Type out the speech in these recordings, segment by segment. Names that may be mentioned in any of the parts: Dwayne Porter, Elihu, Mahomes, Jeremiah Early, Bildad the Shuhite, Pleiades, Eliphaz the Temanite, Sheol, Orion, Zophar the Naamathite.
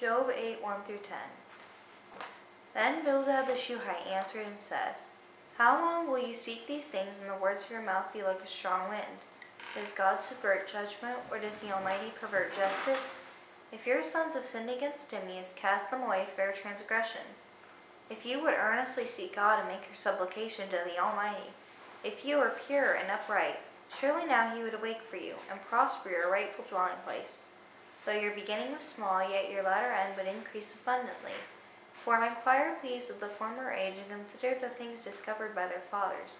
Job 8, 1 through 10. Then Bildad the Shuhite answered and said, How long will you speak these things and the words of your mouth be like a strong wind? Does God subvert judgment, or does the Almighty pervert justice? If your sons have sinned against him, he has cast them away for their transgression. If you would earnestly seek God and make your supplication to the Almighty, if you are pure and upright, surely now he would awake for you and prosper your rightful dwelling place. Though your beginning was small, yet your latter end would increase abundantly. For I inquire pleased of the former age, and consider the things discovered by their fathers.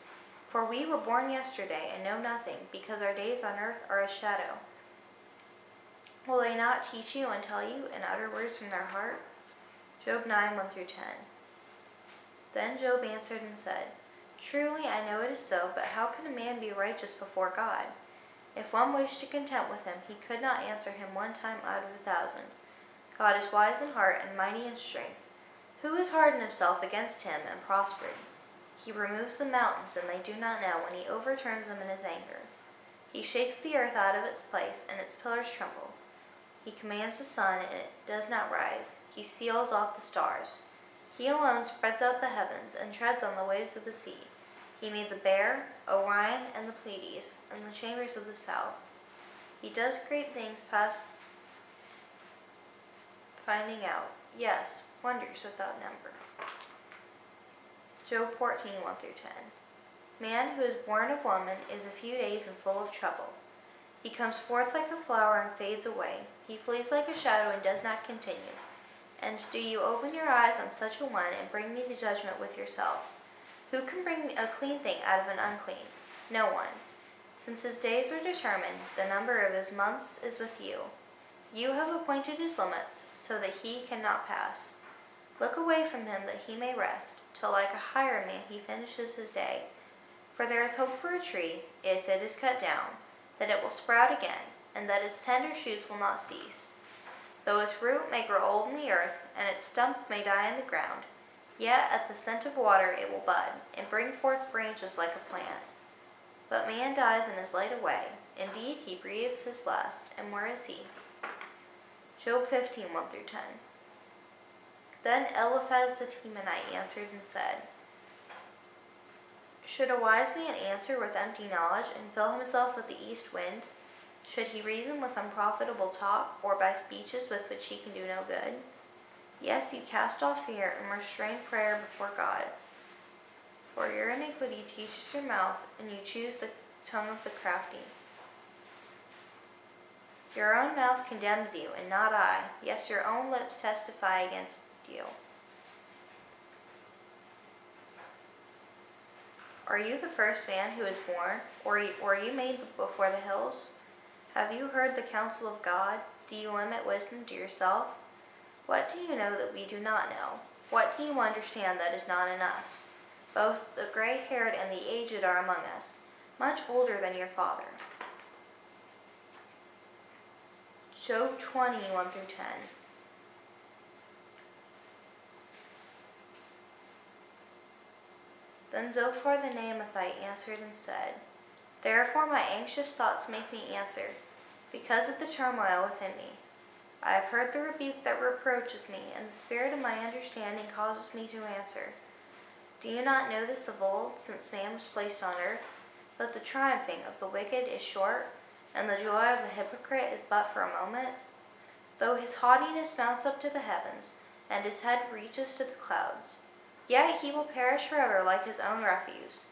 For we were born yesterday, and know nothing, because our days on earth are a shadow. Will they not teach you and tell you, and utter words from their heart? Job 9, 1 through 10. Then Job answered and said, Truly I know it is so, but how can a man be righteous before God? If one wished to contend with him, he could not answer him one time out of 1,000. God is wise in heart and mighty in strength. Who has hardened himself against him and prospered? He removes the mountains, and they do not know, when he overturns them in his anger. He shakes the earth out of its place, and its pillars tremble. He commands the sun, and it does not rise. He seals off the stars. He alone spreads out the heavens, and treads on the waves of the sea. He made the bear, Orion, and the Pleiades, and the chambers of the south. He does great things past finding out. Yes, wonders without number. Job 14, 1 through 10. Man who is born of woman is a few days and full of trouble. He comes forth like a flower and fades away. He flees like a shadow and does not continue. And do you open your eyes on such a one and bring me to judgment with yourself? Who can bring a clean thing out of an unclean? No one. Since his days are determined, the number of his months is with you. You have appointed his limits, so that he cannot pass. Look away from him that he may rest, till like a hired man he finishes his day. For there is hope for a tree, if it is cut down, that it will sprout again, and that its tender shoots will not cease. Though its root may grow old in the earth, and its stump may die in the ground, yet at the scent of water it will bud, and bring forth branches like a plant. But man dies and is laid away. Indeed, he breathes his last, and where is he? Job 15, 1 through 10. Then Eliphaz the Temanite answered and said, Should a wise man answer with empty knowledge and fill himself with the east wind? Should he reason with unprofitable talk, or by speeches with which he can do no good? Yes, you cast off fear and restrain prayer before God. For your iniquity teaches your mouth, and you choose the tongue of the crafty. Your own mouth condemns you, and not I. Yes, your own lips testify against you. Are you the first man who is born, or were you made before the hills? Have you heard the counsel of God? Do you limit wisdom to yourself? What do you know that we do not know? What do you understand that is not in us? Both the gray-haired and the aged are among us, much older than your father. Job 20, 1 through 10. Then Zophar the Naamathite answered and said, Therefore my anxious thoughts make me answer, because of the turmoil within me. I have heard the rebuke that reproaches me, and the spirit of my understanding causes me to answer. Do you not know this of old, since man was placed on earth, that the triumphing of the wicked is short, and the joy of the hypocrite is but for a moment? Though his haughtiness mounts up to the heavens, and his head reaches to the clouds, yet he will perish forever like his own refuse.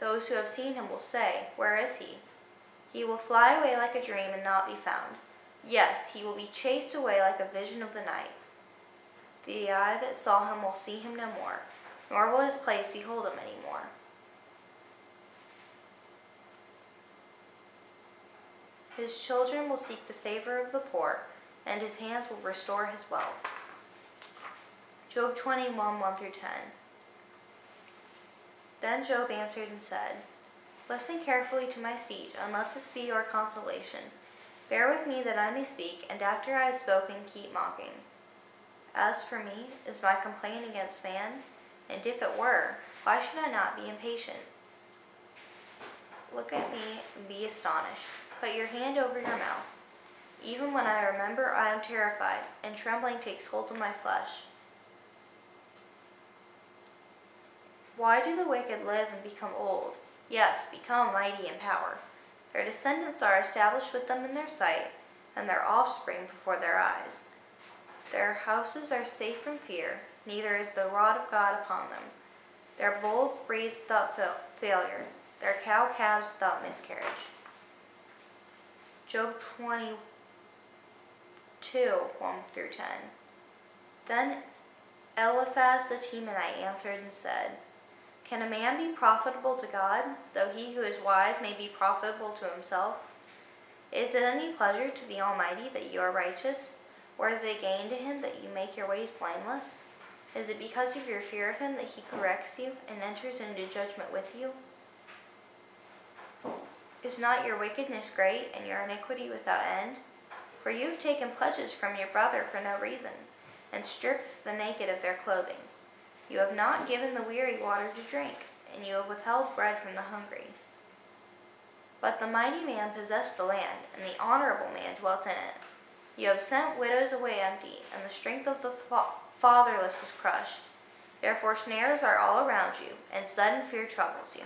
Those who have seen him will say, Where is he? He will fly away like a dream and not be found. Yes, he will be chased away like a vision of the night. The eye that saw him will see him no more, nor will his place behold him any more. His children will seek the favor of the poor, and his hands will restore his wealth. Job 21, 1 through 10. Then Job answered and said, Listen carefully to my speech, and let this be your consolation. Bear with me that I may speak, and after I have spoken, keep mocking. As for me, is my complaint against man? And if it were, why should I not be impatient? Look at me and be astonished. Put your hand over your mouth. Even when I remember, I am terrified, and trembling takes hold of my flesh. Why do the wicked live and become old? Yes, become mighty in power. Their descendants are established with them in their sight, and their offspring before their eyes. Their houses are safe from fear, neither is the rod of God upon them. Their bull breeds without failure, their cow calves without miscarriage. Job 22:1-10. Then Eliphaz the Temanite answered and said, Can a man be profitable to God, though he who is wise may be profitable to himself? Is it any pleasure to the Almighty that you are righteous, or is it gain to him that you make your ways blameless? Is it because of your fear of him that he corrects you and enters into judgment with you? Is not your wickedness great and your iniquity without end? For you have taken pledges from your brother for no reason, and stripped the naked of their clothing. You have not given the weary water to drink, and you have withheld bread from the hungry. But the mighty man possessed the land, and the honorable man dwelt in it. You have sent widows away empty, and the strength of the fatherless was crushed. Therefore snares are all around you, and sudden fear troubles you.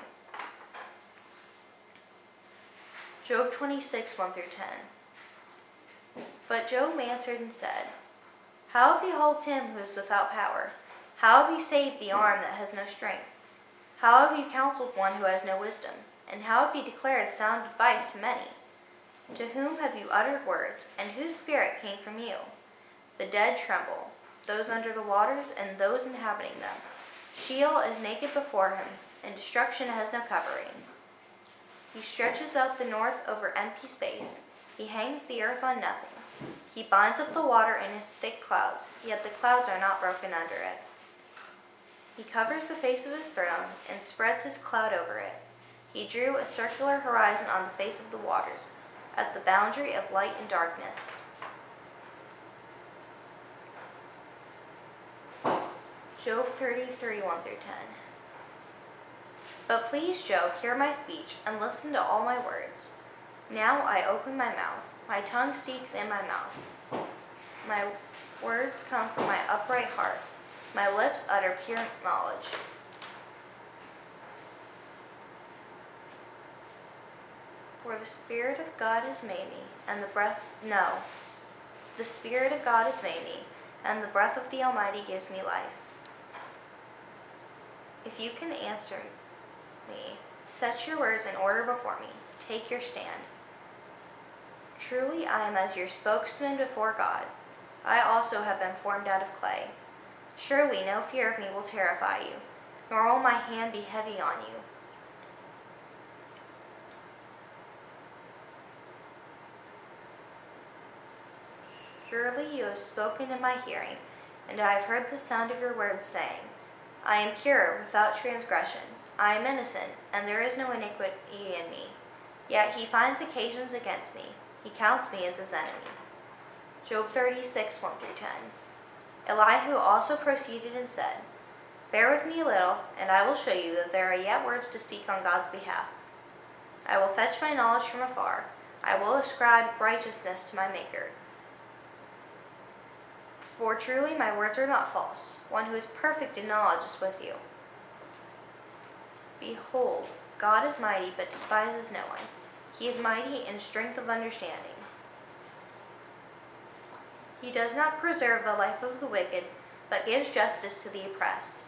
Job 26:1-10. But Job answered and said, How have you helped him who is without power? How have you saved the arm that has no strength? How have you counseled one who has no wisdom? And how have you declared sound advice to many? To whom have you uttered words, and whose spirit came from you? The dead tremble, those under the waters and those inhabiting them. Sheol is naked before him, and destruction has no covering. He stretches out the north over empty space. He hangs the earth on nothing. He binds up the water in his thick clouds, yet the clouds are not broken under it. He covers the face of his throne and spreads his cloud over it. He drew a circular horizon on the face of the waters, at the boundary of light and darkness. Job 33:1-10. But please, Job, hear my speech and listen to all my words. Now I open my mouth, my tongue speaks in my mouth. My words come from my upright heart. My lips utter pure knowledge. For the Spirit of God has made me, and the Spirit of God has made me, and the breath of the Almighty gives me life. If you can answer me, set your words in order before me. Take your stand. Truly I am as your spokesman before God. I also have been formed out of clay. Surely no fear of me will terrify you, nor will my hand be heavy on you. Surely you have spoken in my hearing, and I have heard the sound of your words, saying, I am pure, without transgression. I am innocent, and there is no iniquity in me. Yet he finds occasions against me. He counts me as his enemy. Job 36:1-10. Elihu also proceeded and said, Bear with me a little, and I will show you that there are yet words to speak on God's behalf. I will fetch my knowledge from afar. I will ascribe righteousness to my Maker. For truly my words are not false. One who is perfect in knowledge is with you. Behold, God is mighty, but despises no one. He is mighty in strength of understanding. He does not preserve the life of the wicked, but gives justice to the oppressed.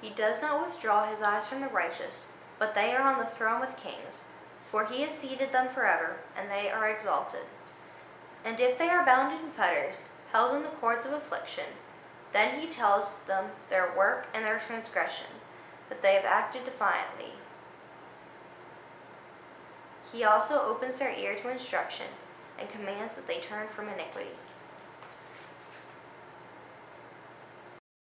He does not withdraw his eyes from the righteous, but they are on the throne with kings, for he has seated them forever, and they are exalted. And if they are bound in fetters, held in the cords of affliction, then he tells them their work and their transgression, that they have acted defiantly. He also opens their ear to instruction and commands that they turn from iniquity.